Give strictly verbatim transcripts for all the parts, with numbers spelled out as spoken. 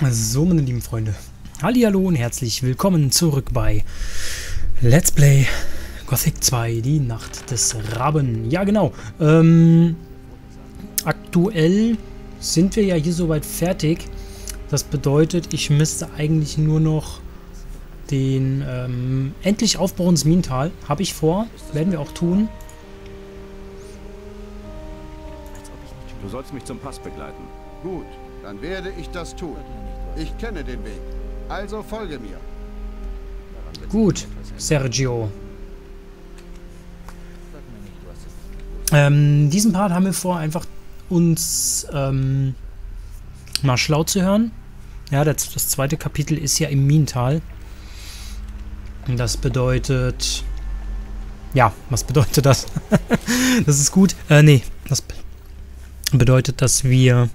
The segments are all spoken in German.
So, meine lieben Freunde, hallihallo und herzlich willkommen zurück bei Let's Play Gothic zwei, die Nacht des Raben. Ja, genau. Ähm, aktuell sind wir ja hier soweit fertig. Das bedeutet, ich müsste eigentlich nur noch den ähm, endlich Aufbau ins Minental. Habe ich vor, werden wir auch tun. Du sollst mich zum Pass begleiten. Gut, dann werde ich das tun. Ich kenne den Weg, also folge mir. Gut, Sergio. Ähm, diesen Part haben wir vor, einfach uns ähm, mal schlau zu hören. Ja, das, das zweite Kapitel ist ja im Minental. Und das bedeutet... Ja, was bedeutet das? Das ist gut. Äh, nee, das bedeutet, dass wir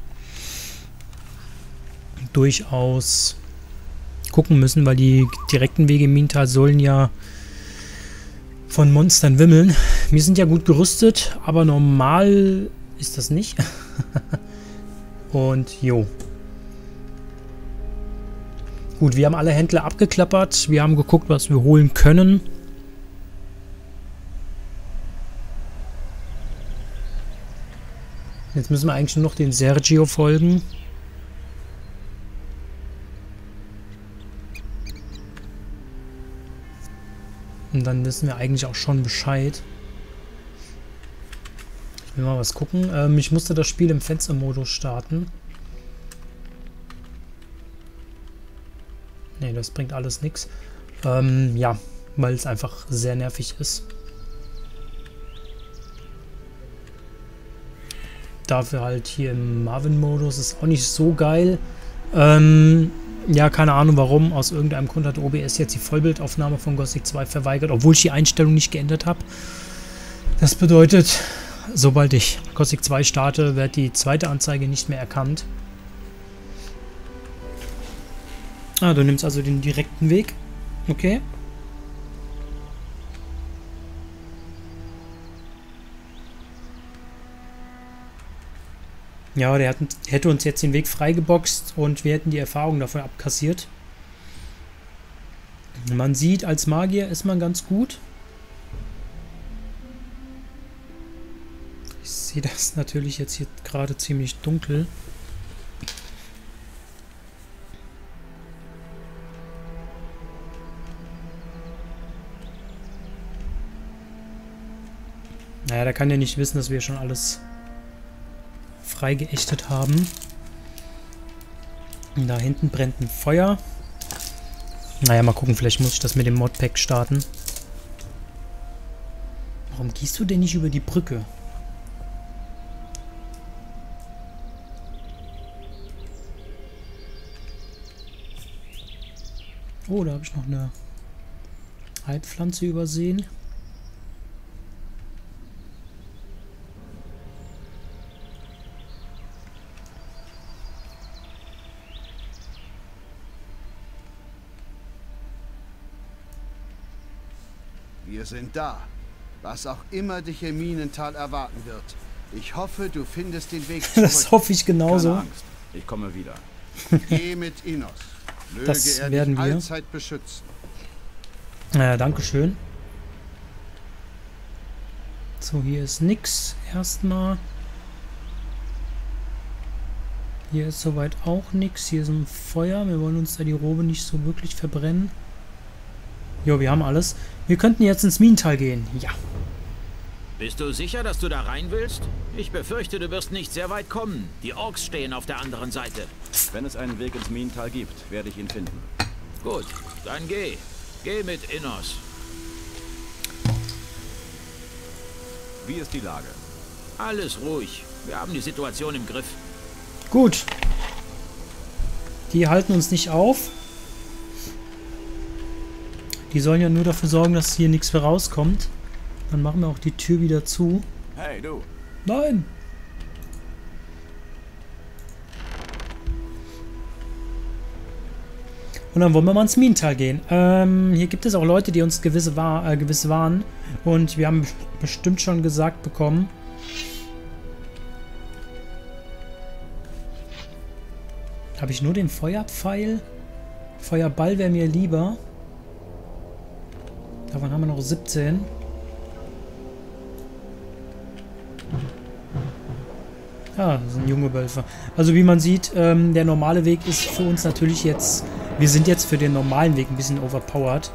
durchaus gucken müssen, weil die direkten Wege im Minental sollen ja von Monstern wimmeln. Wir sind ja gut gerüstet, aber normal ist das nicht. Und jo. Gut, wir haben alle Händler abgeklappert. Wir haben geguckt, was wir holen können. Jetzt müssen wir eigentlich nur noch dem Sergio folgen. Und dann wissen wir eigentlich auch schon Bescheid. Ich will mal was gucken. Ähm, ich musste das Spiel im Fenstermodus starten. Ne, das bringt alles nichts. Ähm, ja, weil es einfach sehr nervig ist. Dafür halt hier im Marvin-Modus ist auch nicht so geil. Ähm, ja, keine Ahnung warum. Aus irgendeinem Grund hat O B S jetzt die Vollbildaufnahme von Gothic zwei verweigert, obwohl ich die Einstellung nicht geändert habe. Das bedeutet, sobald ich Gothic zwei starte, wird die zweite Anzeige nicht mehr erkannt. Ah, du nimmst also den direkten Weg. Okay. Ja, der hätte uns jetzt den Weg freigeboxt und wir hätten die Erfahrung davon abkassiert. Man sieht, als Magier ist man ganz gut. Ich sehe das natürlich jetzt hier gerade ziemlich dunkel. Naja, der kann ja nicht wissen, dass wir schon alles freigeächtet haben. Da hinten brennt ein Feuer. Naja, mal gucken, vielleicht muss ich das mit dem Modpack starten. Warum gehst du denn nicht über die Brücke? Oh, da habe ich noch eine Heilpflanze übersehen. Wir sind da. Was auch immer dich im Minental erwarten wird. Ich hoffe, du findest den Weg zurück. Das hoffe ich genauso. Keine Angst. Ich komme wieder. Geh mit Inos. Möge das er werden dich wir. Allzeit beschützen. Naja, danke schön. So, hier ist nix. Erstmal. Hier ist soweit auch nix. Hier ist ein Feuer. Wir wollen uns da die Robe nicht so wirklich verbrennen. Jo, wir haben alles. Wir könnten jetzt ins Minental gehen. Ja. Bist du sicher, dass du da rein willst? Ich befürchte, du wirst nicht sehr weit kommen. Die Orks stehen auf der anderen Seite. Wenn es einen Weg ins Minental gibt, werde ich ihn finden. Gut, dann geh. Geh mit Innos. Wie ist die Lage? Alles ruhig. Wir haben die Situation im Griff. Gut. Die halten uns nicht auf. Die sollen ja nur dafür sorgen, dass hier nichts mehr rauskommt. Dann machen wir auch die Tür wieder zu. Hey, du. Nein! Und dann wollen wir mal ins Minental gehen. Ähm, hier gibt es auch Leute, die uns gewisse war, äh, gewiss waren. Und wir haben bestimmt schon gesagt bekommen. Habe ich nur den Feuerpfeil? Feuerball wäre mir lieber. Davon haben wir noch siebzehn. Ah, das sind junge Wölfe. Also wie man sieht, ähm, der normale Weg ist für uns natürlich jetzt... Wir sind jetzt für den normalen Weg ein bisschen overpowered.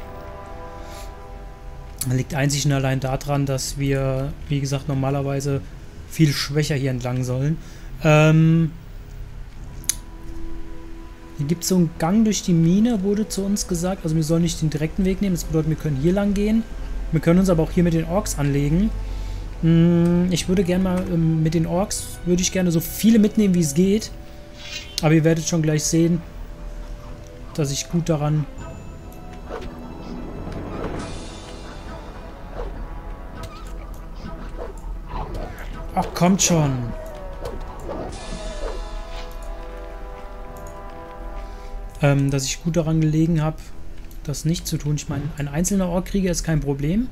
Das liegt einzig und allein daran, dass wir, wie gesagt, normalerweise viel schwächer hier entlang sollen. Ähm... Hier gibt es so einen Gang durch die Mine, wurde zu uns gesagt. Also wir sollen nicht den direkten Weg nehmen. Das bedeutet, wir können hier lang gehen. Wir können uns aber auch hier mit den Orks anlegen. Ich würde gerne mal mit den Orks, würde ich gerne so viele mitnehmen, wie es geht. Aber ihr werdet schon gleich sehen, dass ich gut daran... Ach, kommt schon. Ähm, dass ich gut daran gelegen habe, das nicht zu tun. Ich meine, ein einzelner Orkkrieger ist kein Problem.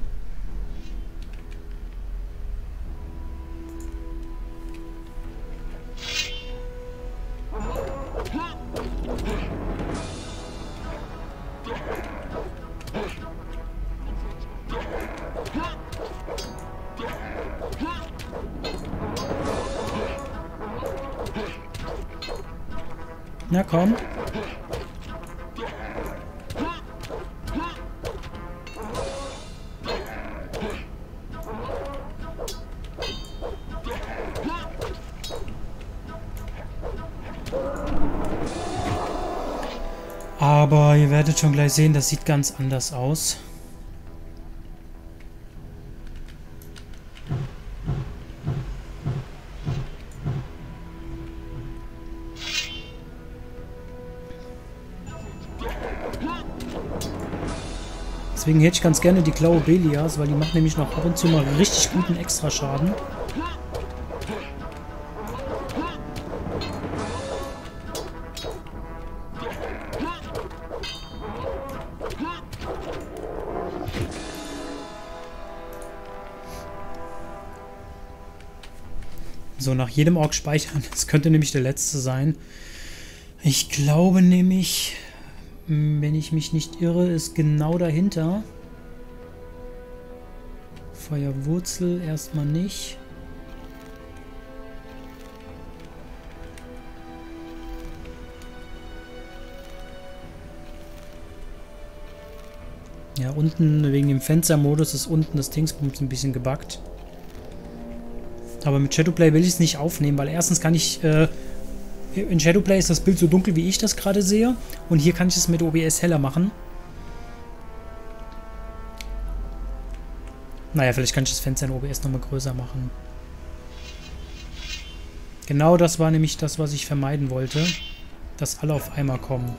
Na komm. Aber ihr werdet schon gleich sehen, das sieht ganz anders aus. Deswegen hätte ich ganz gerne die Klaue Belias, weil die macht nämlich noch ab und zu mal richtig guten Extraschaden. So, nach jedem Ork speichern. Das könnte nämlich der letzte sein. Ich glaube nämlich, wenn ich mich nicht irre, ist genau dahinter. Feuerwurzel erstmal nicht. Ja, unten wegen dem Fenstermodus ist unten das Dingsbums ein bisschen gebuggt. Aber mit Shadowplay will ich es nicht aufnehmen, weil erstens kann ich, äh, in Shadowplay ist das Bild so dunkel, wie ich das gerade sehe. Und hier kann ich es mit O B S heller machen. Naja, vielleicht kann ich das Fenster in O B S nochmal größer machen. Genau das war nämlich das, was ich vermeiden wollte. Dass alle auf einmal kommen.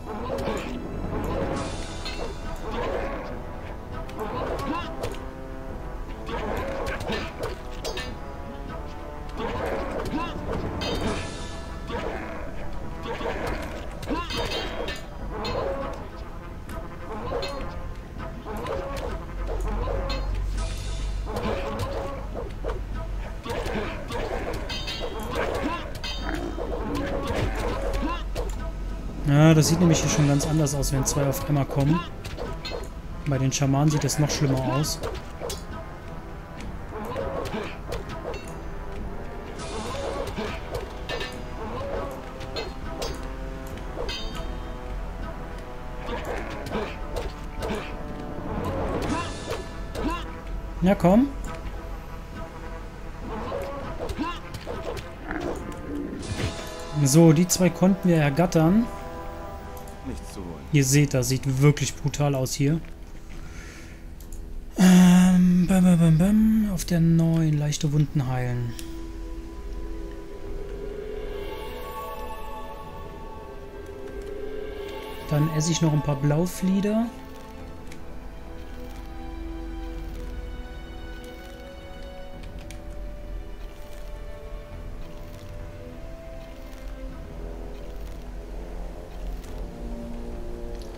Ja, das sieht nämlich hier schon ganz anders aus, wenn zwei auf einmal kommen. Bei den Schamanen sieht das noch schlimmer aus. Ja, komm. So, die zwei konnten wir ergattern. Ihr seht, das sieht wirklich brutal aus hier. Ähm, bam, bam, bam, bam. Auf der neuen leichte Wunden heilen. Dann esse ich noch ein paar Blauflieder.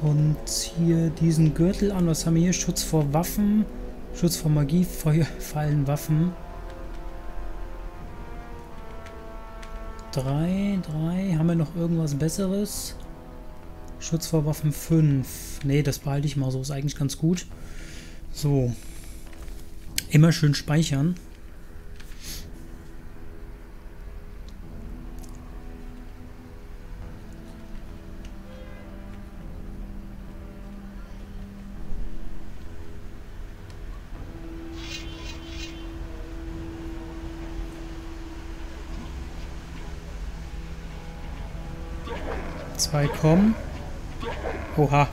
Und hier diesen Gürtel an. Was haben wir hier? Schutz vor Waffen, Schutz vor Magie, Feuer, Fallen, Waffen. drei, drei. Haben wir noch irgendwas Besseres? Schutz vor Waffen fünf. Ne, das behalte ich mal so. Ist eigentlich ganz gut. So. Immer schön speichern. Zwei kommen. Oha.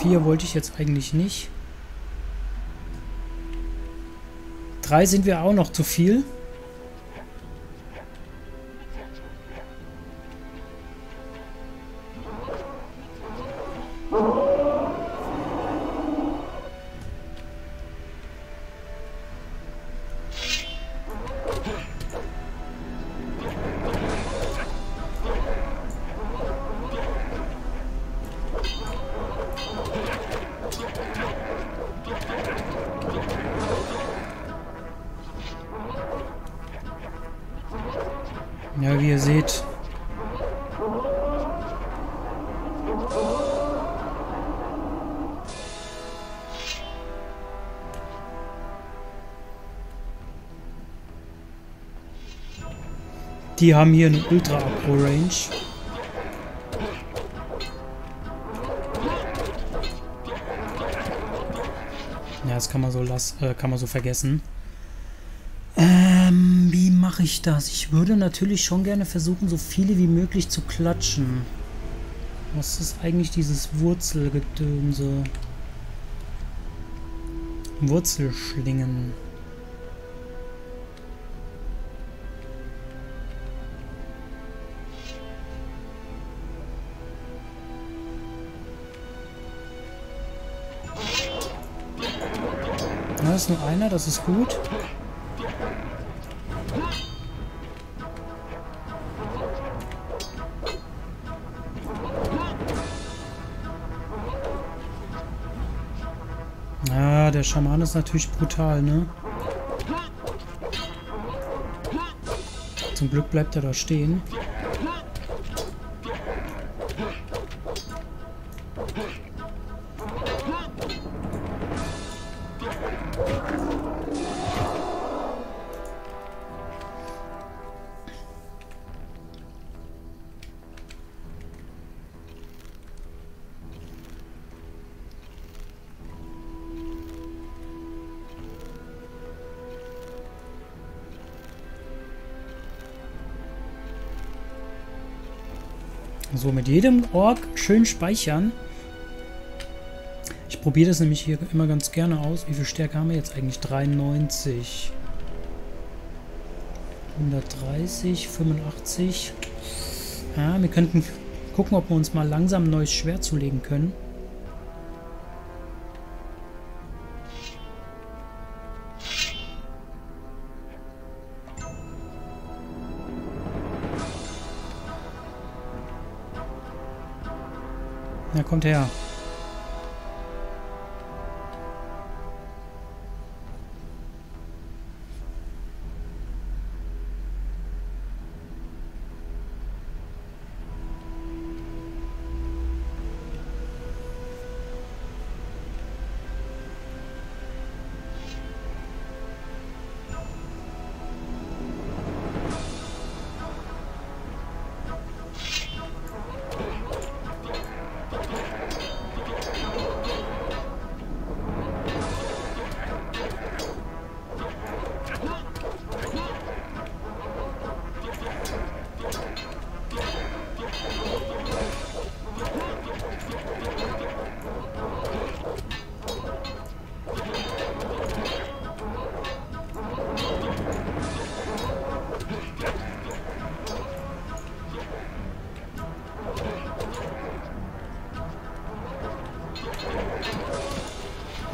Vier wollte ich jetzt eigentlich nicht. Drei sind wir auch noch zu viel. Ja, wie ihr seht. Die haben hier eine Ultra-Aggro-Range. Ja, das kann man so las äh, kann man so vergessen. Mache ich das? Ich würde natürlich schon gerne versuchen, so viele wie möglich zu klatschen. Was ist eigentlich dieses Wurzelgedönse? Wurzelschlingen. Da ist nur einer, das ist gut. Der Schaman ist natürlich brutal, ne? Zum Glück bleibt er da stehen. So, mit jedem Ork schön speichern. Ich probiere das nämlich hier immer ganz gerne aus. Wie viel Stärke haben wir jetzt eigentlich? dreiundneunzig. hundertdreißig, fünfundachtzig. Ja, wir könnten gucken, ob wir uns mal langsam ein neues Schwert zulegen können. Na, kommt her.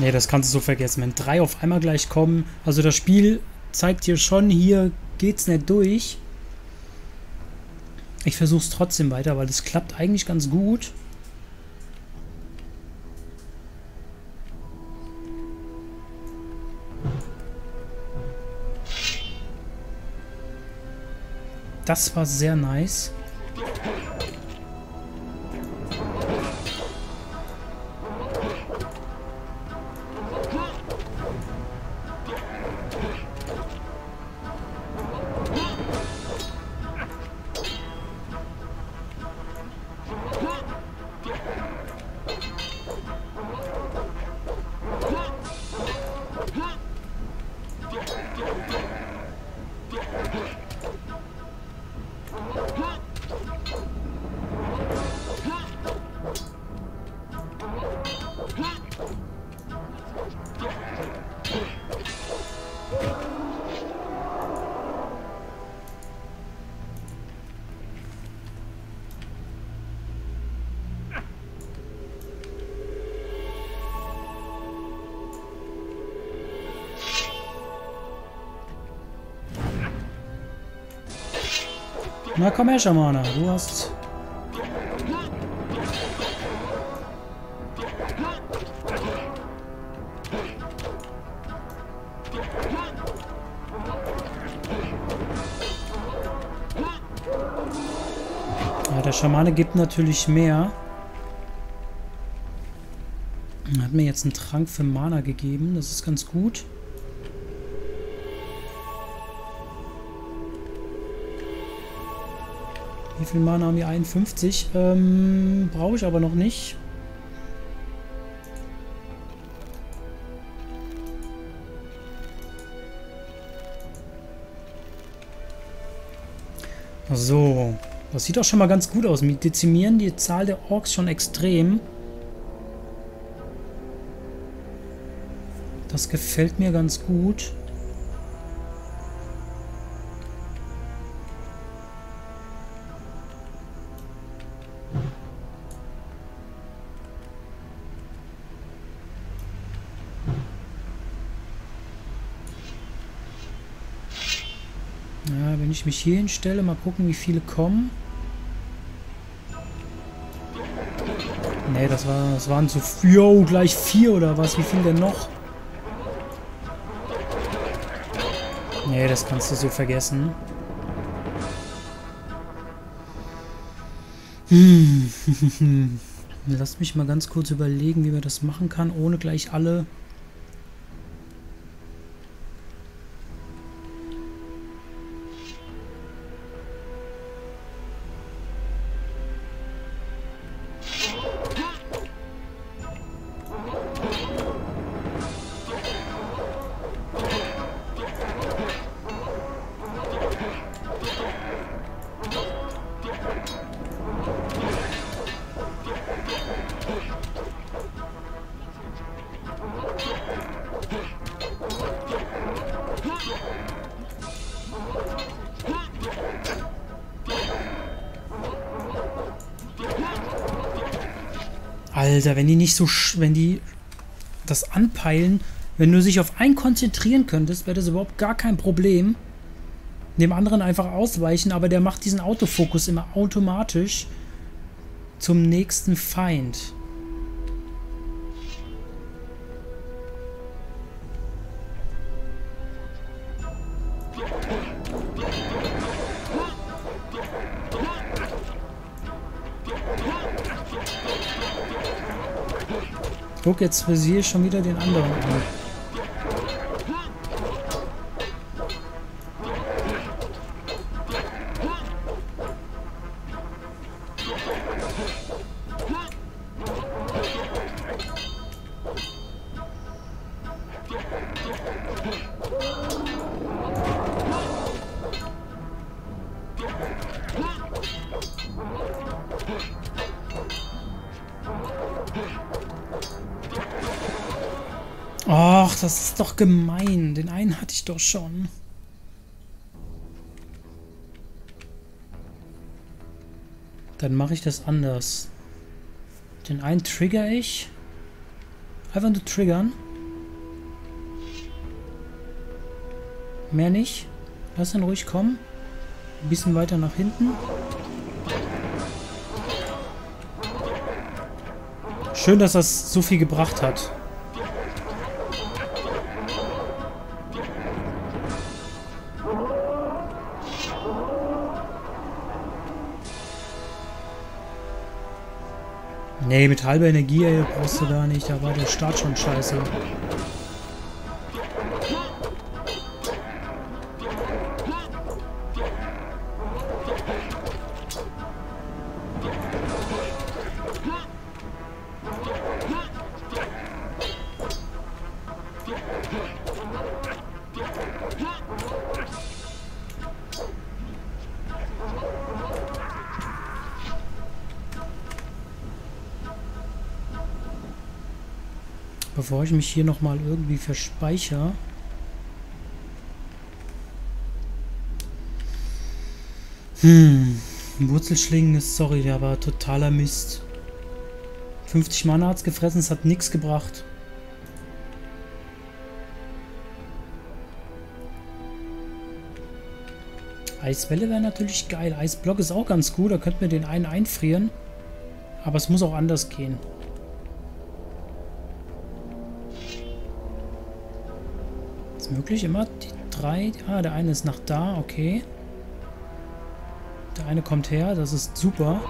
Nee, das kannst du so vergessen. Wenn drei auf einmal gleich kommen. Also das Spiel zeigt dir schon, hier geht's nicht durch. Ich versuche es trotzdem weiter, weil das klappt eigentlich ganz gut. Das war sehr nice. Na komm her, Schamane, du hast... Ja, der Schamane gibt natürlich mehr. Er hat mir jetzt einen Trank für Mana gegeben, das ist ganz gut. Wie viel Mana haben wir? einundfünfzig. Ähm, brauche ich aber noch nicht. So. Das sieht auch schon mal ganz gut aus. Wir dezimieren die Zahl der Orks schon extrem. Das gefällt mir ganz gut. Wenn ich mich hier hinstelle, mal gucken, wie viele kommen. Ne, das war, das waren so... Yo, gleich vier oder was? Wie viel denn noch? Ne, das kannst du so vergessen. Hm. Lass mich mal ganz kurz überlegen, wie man das machen kann, ohne gleich alle... Alter, wenn die nicht so, wenn die das anpeilen, wenn du dich auf einen konzentrieren könntest, wäre das überhaupt gar kein Problem. Dem anderen einfach ausweichen, aber der macht diesen Autofokus immer automatisch zum nächsten Feind. Guck, jetzt frisiere ich schon wieder den anderen an. Och, das ist doch gemein. Den einen hatte ich doch schon. Dann mache ich das anders. Den einen trigger ich. Einfach nur triggern. Mehr nicht. Lass ihn ruhig kommen. Ein bisschen weiter nach hinten. Schön, dass das so viel gebracht hat. Nee, mit halber Energie, ey, brauchst du da nicht. Da war der Start schon scheiße. Bevor ich mich hier nochmal irgendwie verspeichere. Hm, Wurzelschlingen ist, sorry, der war totaler Mist. fünfzig Mana hat's gefressen, es hat nichts gebracht. Eiswelle wäre natürlich geil. Eisblock ist auch ganz gut, da könnten wir den einen einfrieren. Aber es muss auch anders gehen. Möglich immer die drei. Ah, der eine ist nach da, okay. Der eine kommt her, das ist super.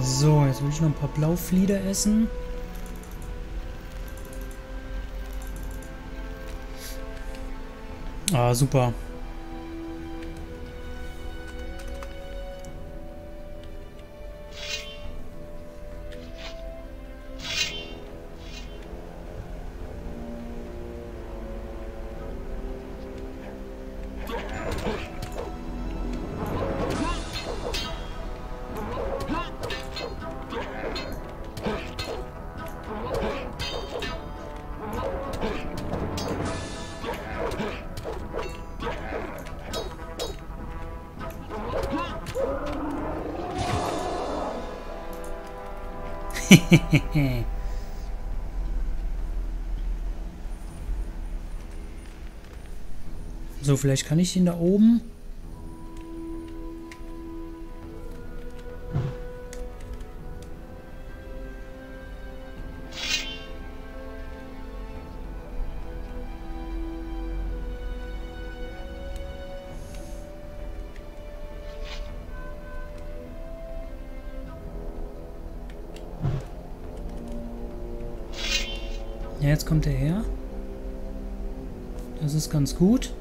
So, jetzt will ich noch ein paar Blauflieder essen. Ah, super. So, vielleicht kann ich ihn da oben. Ja, jetzt kommt er her. Das ist ganz gut.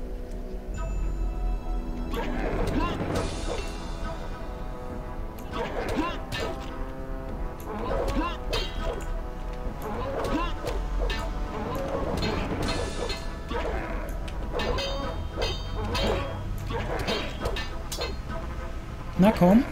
Na komm.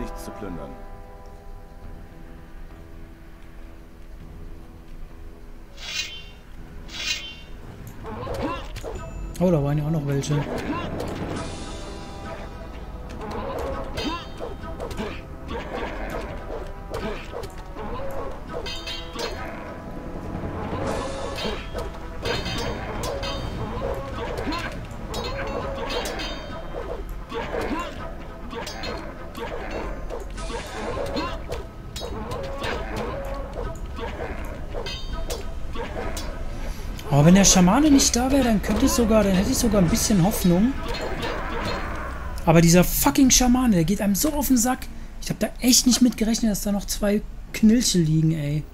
Nichts zu plündern. Oh, da waren ja auch noch welche. Aber wenn der Schamane nicht da wäre, dann könnte ich sogar, dann hätte ich sogar ein bisschen Hoffnung. Aber dieser fucking Schamane, der geht einem so auf den Sack. Ich habe da echt nicht mit gerechnet, dass da noch zwei Knilche liegen, ey.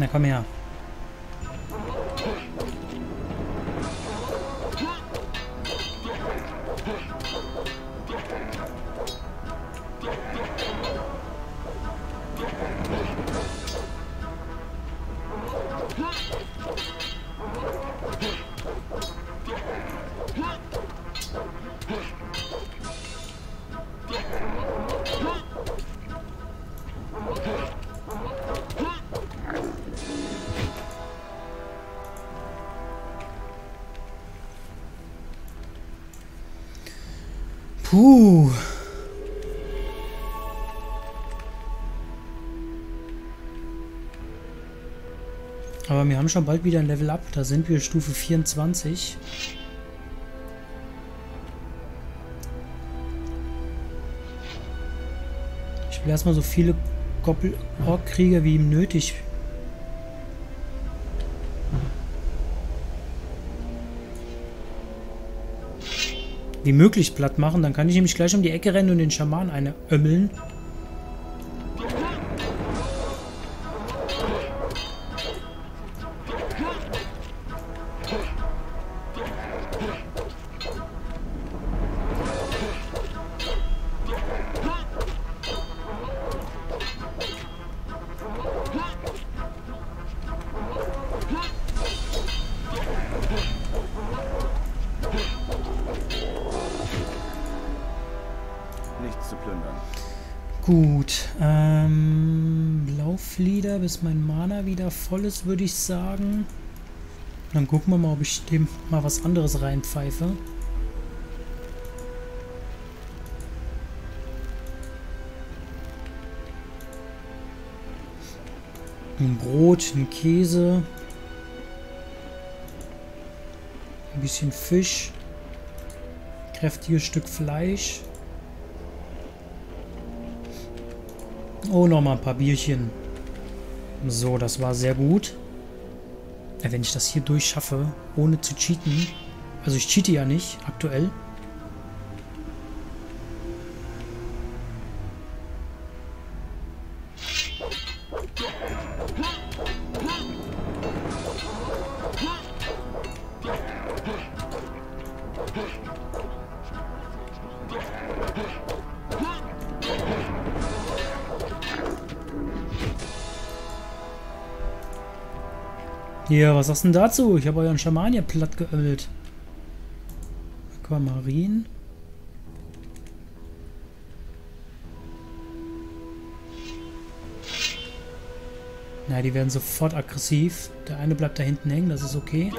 Na komm her. Puh. Aber wir haben schon bald wieder ein Level Up. Da sind wir Stufe vierundzwanzig. Ich will erstmal so viele Goblin-Ork-Krieger wie ihm nötig. Wie möglich platt machen, dann kann ich nämlich gleich um die Ecke rennen und den Schaman eine ömmeln. Gut, ähm, Blauflieder, bis mein Mana wieder voll ist, würde ich sagen. Dann gucken wir mal, ob ich dem mal was anderes reinpfeife. Ein Brot, ein Käse, ein bisschen Fisch, kräftiges Stück Fleisch. Oh, nochmal ein paar Bierchen. So, das war sehr gut. Ja, wenn ich das hier durchschaffe, ohne zu cheaten. Also ich cheate ja nicht, aktuell. Ja, was sagst du denn dazu? Ich habe euren Schaman hier platt geölt. Aquamarin. Na, die werden sofort aggressiv. Der eine bleibt da hinten hängen, das ist okay.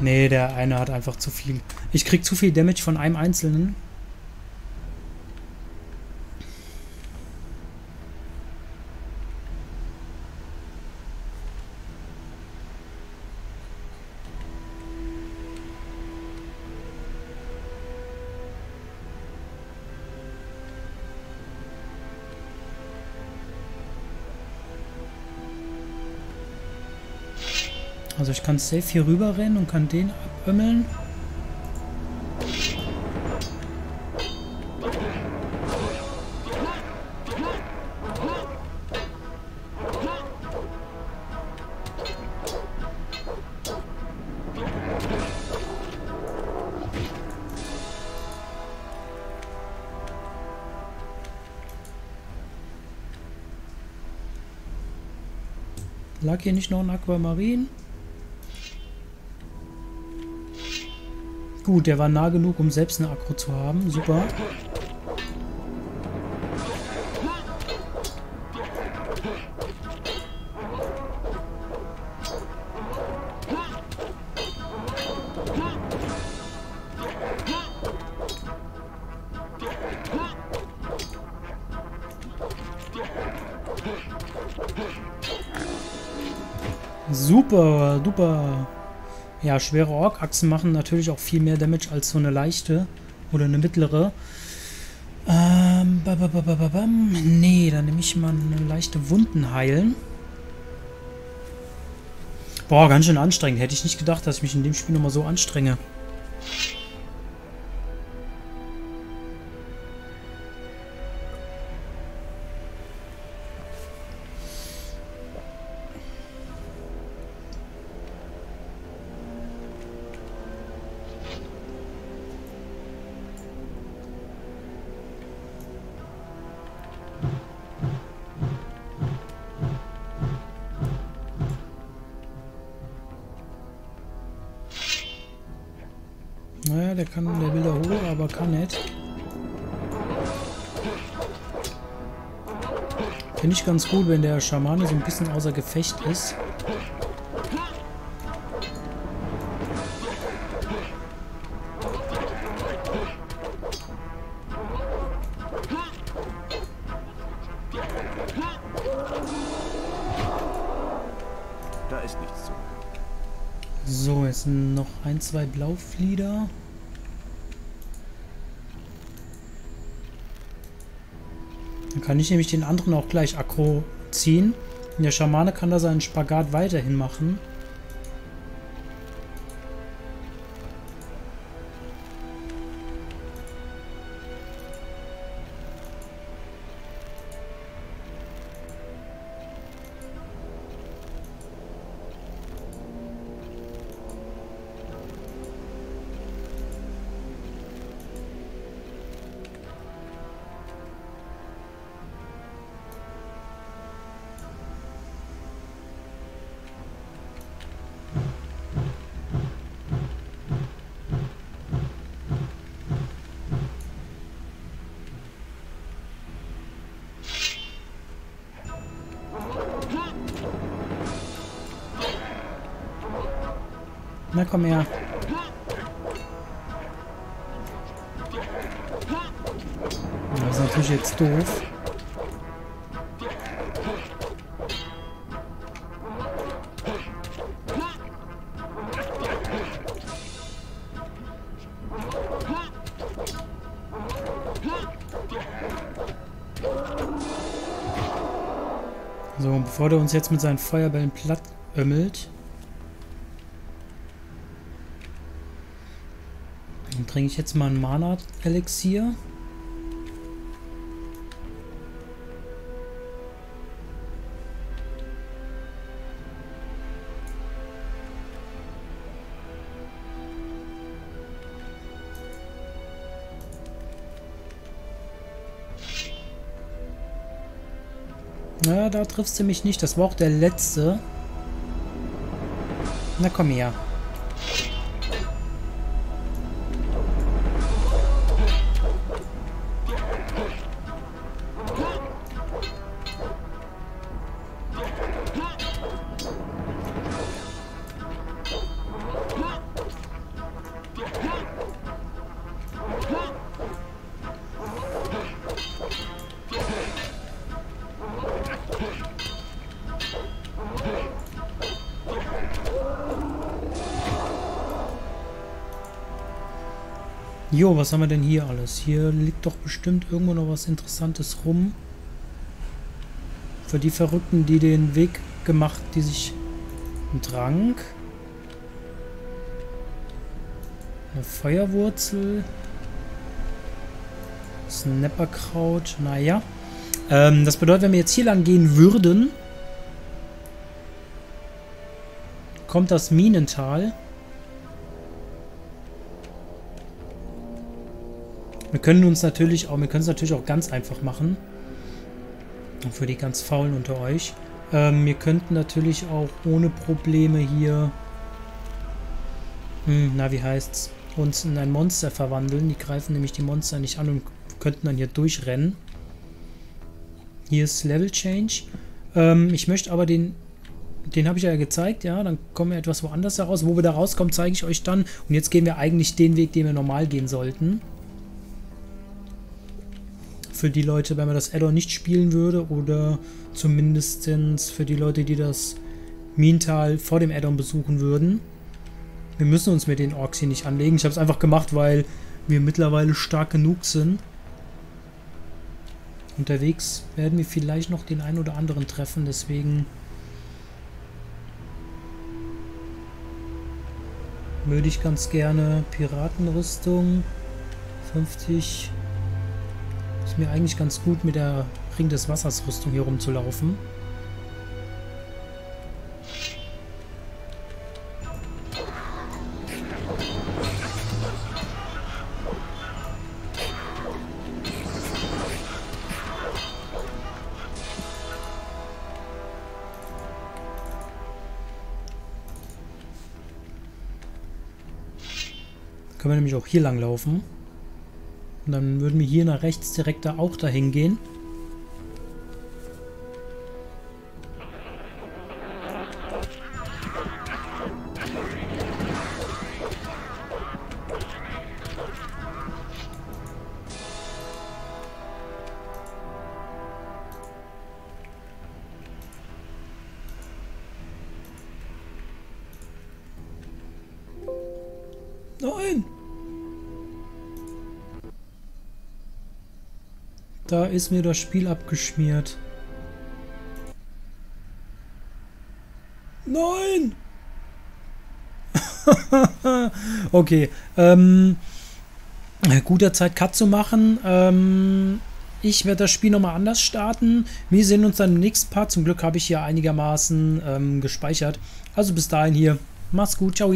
Nee, der eine hat einfach zu viel. Ich krieg zu viel Damage von einem Einzelnen. Also ich kann safe hier rüber rennen und kann den abömmeln. Lag hier nicht noch ein Aquamarin? Gut, der war nah genug, um selbst eine Aggro zu haben. Super. Super, duper. Ja, schwere Ork-Achsen machen natürlich auch viel mehr Damage als so eine leichte oder eine mittlere. Ähm, bababababam. Nee, dann nehme ich mal eine leichte Wunden heilen. Boah, ganz schön anstrengend. Hätte ich nicht gedacht, dass ich mich in dem Spiel nochmal so anstrenge. Naja, der kann, der will da hoch, aber kann nicht. Finde ich ganz gut, wenn der Schamane so ein bisschen außer Gefecht ist. Da ist nichts zu. So, jetzt noch ein, zwei Blauflieder. Dann kann ich nämlich den anderen auch gleich aggro ziehen. Und der Schamane kann da seinen Spagat weiterhin machen. Na komm her. Das ist natürlich jetzt doof. So, und bevor der uns jetzt mit seinen Feuerbällen platt ömmelt, trinke ich jetzt mal ein Mana-Elixier. Na, da triffst du mich nicht. Das war auch der letzte. Na komm her. Jo, was haben wir denn hier alles? Hier liegt doch bestimmt irgendwo noch was Interessantes rum. Für die Verrückten, die den Weg gemacht, die sich einen Trank. Eine Feuerwurzel. Snapperkraut. Naja. Ähm, das bedeutet, wenn wir jetzt hier lang gehen würden, kommt das Minental. Wir können uns natürlich auch, wir können es natürlich auch ganz einfach machen. Und für die ganz Faulen unter euch. Ähm, wir könnten natürlich auch ohne Probleme hier, hm, na wie heißt's, uns in ein Monster verwandeln. Die greifen nämlich die Monster nicht an und könnten dann hier durchrennen. Hier ist Level Change. Ähm, ich möchte aber den, den habe ich ja gezeigt, ja, dann kommen wir etwas woanders heraus. Wo wir da rauskommen, zeige ich euch dann. Und jetzt gehen wir eigentlich den Weg, den wir normal gehen sollten. Für die Leute, wenn man das Add-on nicht spielen würde, oder zumindest für die Leute, die das Minental vor dem Add-on besuchen würden. Wir müssen uns mit den Orks hier nicht anlegen. Ich habe es einfach gemacht, weil wir mittlerweile stark genug sind. Unterwegs werden wir vielleicht noch den einen oder anderen treffen, deswegen Würde ich ganz gerne. Piratenrüstung. fünfzig. Ist mir eigentlich ganz gut, mit der Ring des Wassers Rüstung hier rumzulaufen. Können wir nämlich auch hier lang laufen. Und dann würden wir hier nach rechts direkt da auch dahin gehen. Nein! Da ist mir das Spiel abgeschmiert. Nein! Okay. Ähm, guter Zeit, Cut zu machen. Ähm, ich werde das Spiel nochmal anders starten. Wir sehen uns dann im nächsten Part. Zum Glück habe ich hier einigermaßen ähm, gespeichert. Also bis dahin hier. Macht's gut. Ciao.